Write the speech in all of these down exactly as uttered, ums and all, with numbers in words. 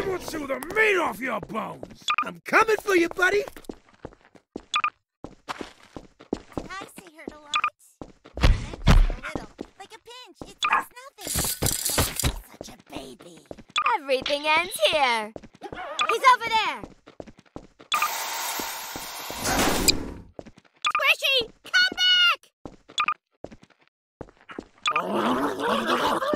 I will chew the meat off your bones! I'm coming for you, buddy! I see hurt a lot. And just a little. Like a pinch. It's, it's nothing. Oh, such a baby. Everything ends here. He's over there. Squishy, come back! Squishy, Squishy, come back!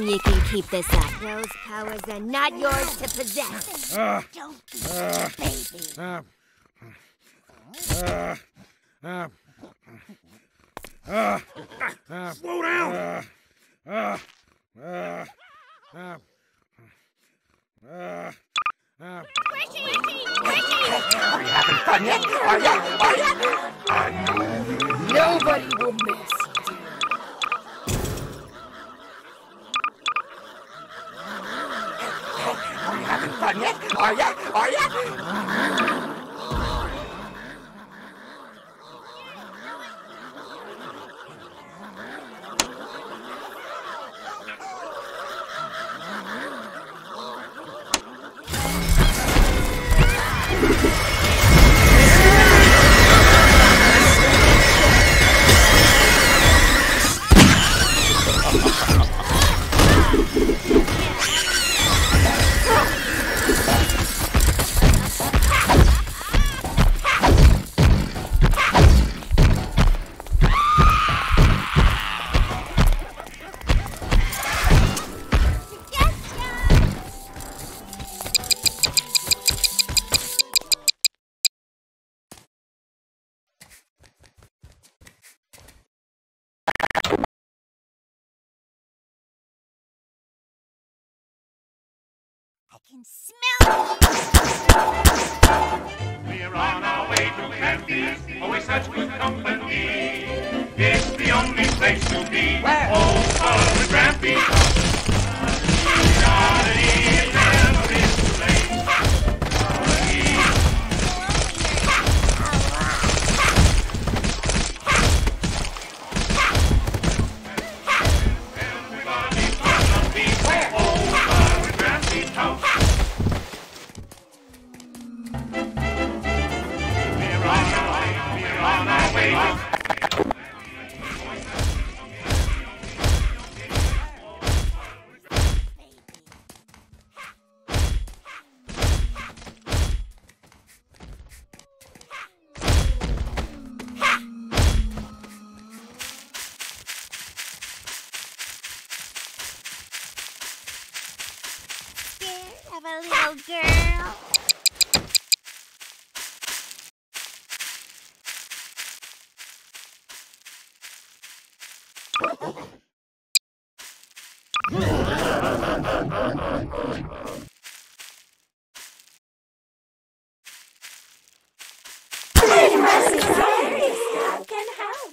You can keep this up. Those powers are not yours to possess. Uh, Don't be uh, a baby. Uh, uh, uh, uh, uh, Slow down. Uh, uh, uh, uh, uh, uh. Squishy, Squishy, Squishy. Are you having fun yet? Are you? Are you? Are you? Nobody will miss. Are you? Are you? Are you? I can smell it! We're on our way to Memphis, always such good company. It's the only place to be. Where? Oh, Olive and Grampy. Johnny is never in the place. Everybody from the beach. Where? Oh, Olive and Grampy's house. Of a little girl. Can help.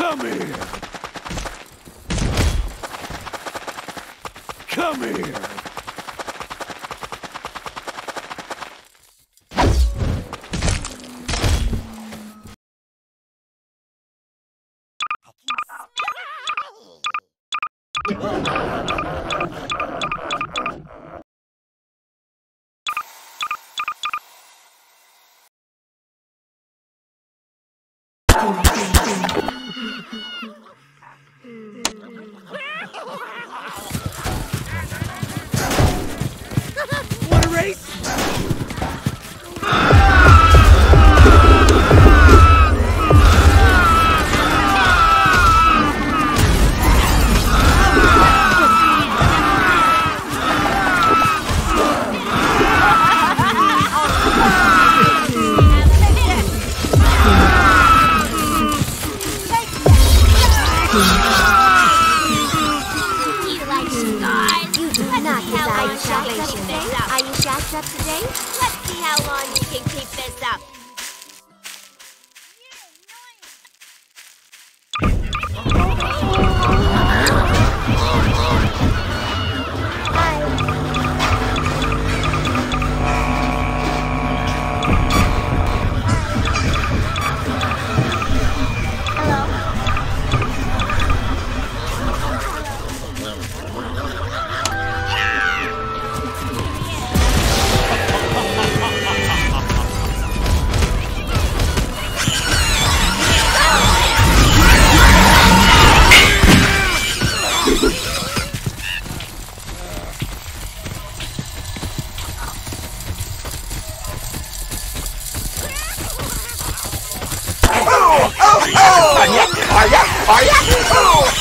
Come here! Come here! What a race! Up today? Let's see how long you can keep this up. Are ya? Are ya? Oh!